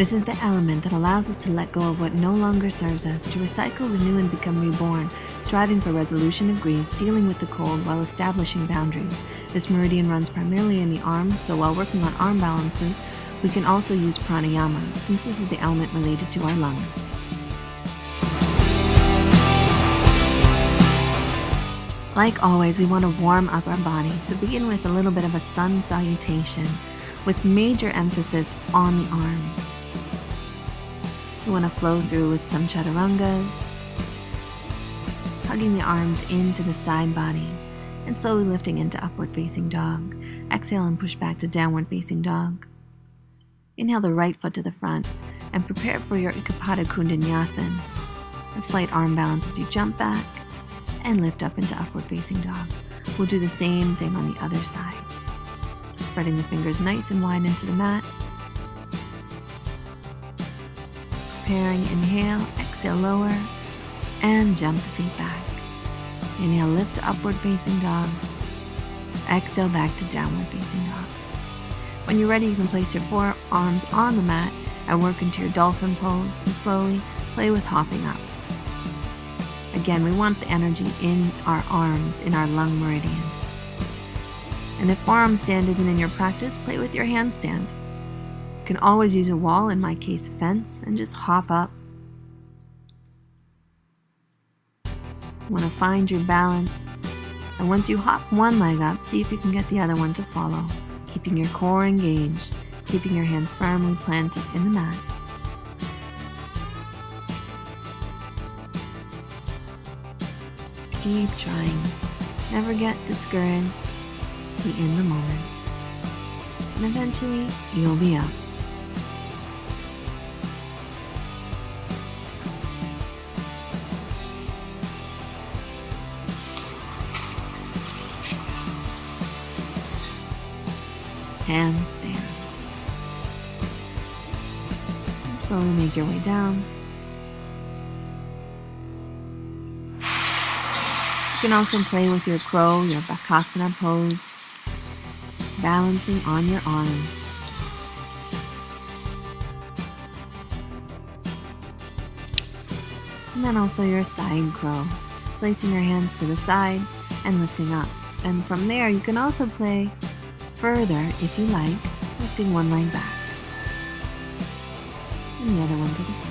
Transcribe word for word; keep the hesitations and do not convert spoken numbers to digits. This is the element that allows us to let go of what no longer serves us, to recycle, renew, and become reborn, striving for resolution of grief, dealing with the cold while establishing boundaries. This meridian runs primarily in the arms, so while working on arm balances, we can also use pranayama, since this is the element related to our lungs. Like always, we want to warm up our body, so begin with a little bit of a sun salutation, with major emphasis on the arms. You want to flow through with some chaturangas, hugging the arms into the side body, and slowly lifting into upward facing dog. Exhale and push back to downward facing dog. Inhale the right foot to the front, and prepare for your ikapada kundanyasin, a slight arm balance as you jump back, and lift up into upward facing dog. We'll do the same thing on the other side. Spreading the fingers nice and wide into the mat. Preparing, inhale, exhale, lower, and jump the feet back. Inhale, lift to upward facing dog. Exhale back to downward facing dog. When you're ready, you can place your forearms on the mat and work into your dolphin pose, and slowly play with hopping up. Again, we want the energy in our arms, in our lung meridian. And if forearm stand isn't in your practice, play with your handstand. You can always use a wall, in my case a fence, and just hop up. You want to find your balance. And once you hop one leg up, see if you can get the other one to follow, keeping your core engaged, keeping your hands firmly planted in the mat. Keep trying. Never get discouraged. Be in the moment. And eventually, you'll be up. Handstand. And slowly make your way down. You can also play with your crow, your bakasana pose, balancing on your arms. And then also your side crow, placing your hands to the side and lifting up. And from there, you can also play further if you like, lifting one leg back and the other one to the front.